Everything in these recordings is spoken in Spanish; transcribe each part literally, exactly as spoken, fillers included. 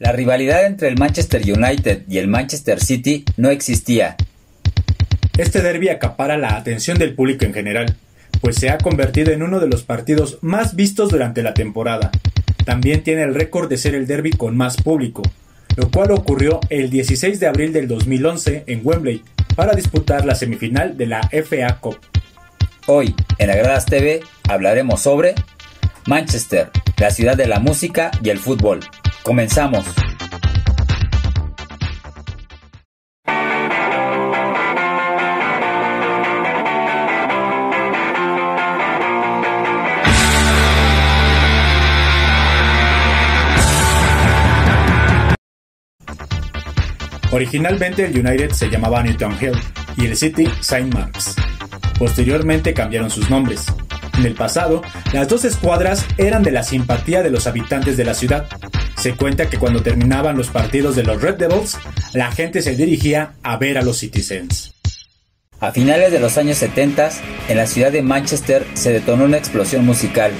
La rivalidad entre el Manchester United y el Manchester City no existía. Este derbi acapara la atención del público en general, pues se ha convertido en uno de los partidos más vistos durante la temporada. También tiene el récord de ser el derbi con más público, lo cual ocurrió el dieciséis de abril del dos mil once en Wembley para disputar la semifinal de la F A Cup. Hoy, en Agradas T V, hablaremos sobre Manchester, la ciudad de la música y el fútbol. ¡Comenzamos! Originalmente el United se llamaba Newton Hill y el City Saint Marks. Posteriormente cambiaron sus nombres. En el pasado, las dos escuadras eran de la simpatía de los habitantes de la ciudad. Se cuenta que cuando terminaban los partidos de los Red Devils, la gente se dirigía a ver a los Citizens. A finales de los años setenta, en la ciudad de Manchester se detonó una explosión musical.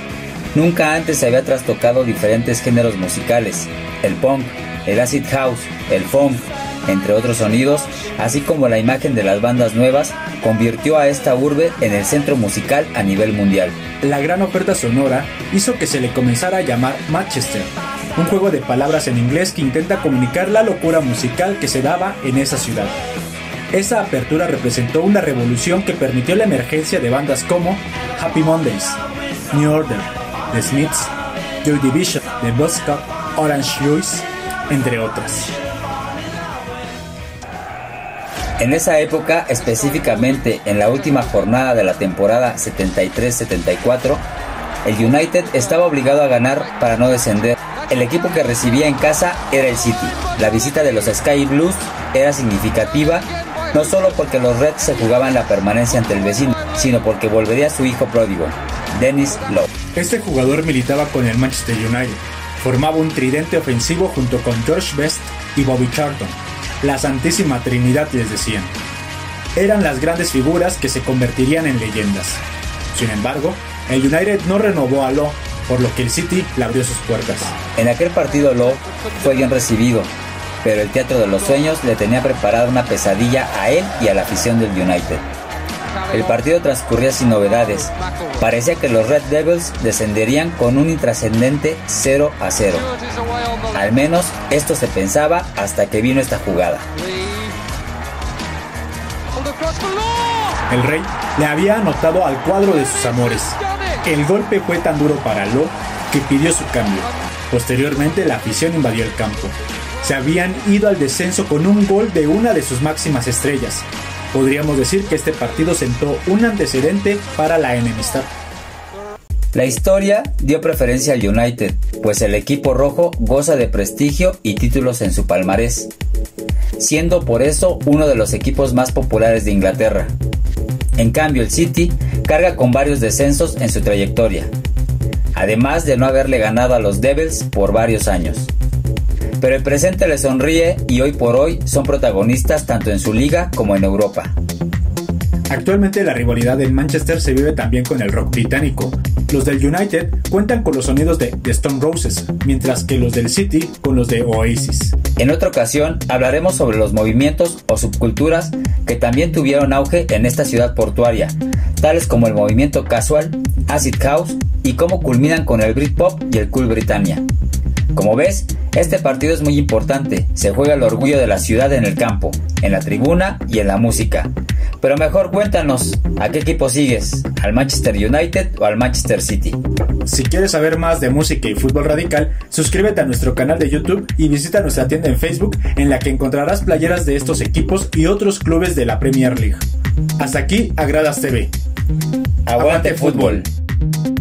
Nunca antes se había trastocado diferentes géneros musicales: el punk, el acid house, el funk, entre otros sonidos, así como la imagen de las bandas nuevas, convirtió a esta urbe en el centro musical a nivel mundial. La gran oferta sonora hizo que se le comenzara a llamar Manchester, un juego de palabras en inglés que intenta comunicar la locura musical que se daba en esa ciudad. Esa apertura representó una revolución que permitió la emergencia de bandas como Happy Mondays, New Order, The Smiths, Joy Division, The Buzzcocks, Orange Juice, entre otras. En esa época, específicamente en la última jornada de la temporada setenta y tres setenta y cuatro, el United estaba obligado a ganar para no descender. El equipo que recibía en casa era el City. La visita de los Sky Blues era significativa, no solo porque los Reds se jugaban la permanencia ante el vecino, sino porque volvería su hijo pródigo, Denis Law. Este jugador militaba con el Manchester United. Formaba un tridente ofensivo junto con George Best y Bobby Charlton. La Santísima Trinidad, les decían. Eran las grandes figuras que se convertirían en leyendas. Sin embargo, el United no renovó a Law, por lo que el City le abrió sus puertas. En aquel partido Law fue bien recibido, pero el Teatro de los Sueños le tenía preparada una pesadilla a él y a la afición del United. El partido transcurría sin novedades. Parecía que los Red Devils descenderían con un intrascendente cero a cero. Al menos esto se pensaba hasta que vino esta jugada. El Rey le había anotado al cuadro de sus amores. El golpe fue tan duro para Law que pidió su cambio. Posteriormente la afición invadió el campo. Se habían ido al descenso con un gol de una de sus máximas estrellas. Podríamos decir que este partido sentó un antecedente para la enemistad. La historia dio preferencia al United, pues el equipo rojo goza de prestigio y títulos en su palmarés, siendo por eso uno de los equipos más populares de Inglaterra. En cambio, el City carga con varios descensos en su trayectoria, además de no haberle ganado a los Devils por varios años. Pero el presente le sonríe y hoy por hoy son protagonistas tanto en su liga como en Europa. Actualmente la rivalidad en Manchester se vive también con el rock británico. Los del United cuentan con los sonidos de The Stone Roses, mientras que los del City con los de Oasis. En otra ocasión hablaremos sobre los movimientos o subculturas que también tuvieron auge en esta ciudad portuaria, tales como el Movimiento Casual, Acid House y cómo culminan con el Britpop y el Cool Britannia. Como ves, este partido es muy importante, se juega el orgullo de la ciudad en el campo, en la tribuna y en la música. Pero mejor cuéntanos, ¿a qué equipo sigues? ¿Al Manchester United o al Manchester City? Si quieres saber más de música y fútbol radical, suscríbete a nuestro canal de YouTube y visita nuestra tienda en Facebook, en la que encontrarás playeras de estos equipos y otros clubes de la Premier League. Hasta aquí, Agradas T V. ¡Aguante, Aguante fútbol! fútbol.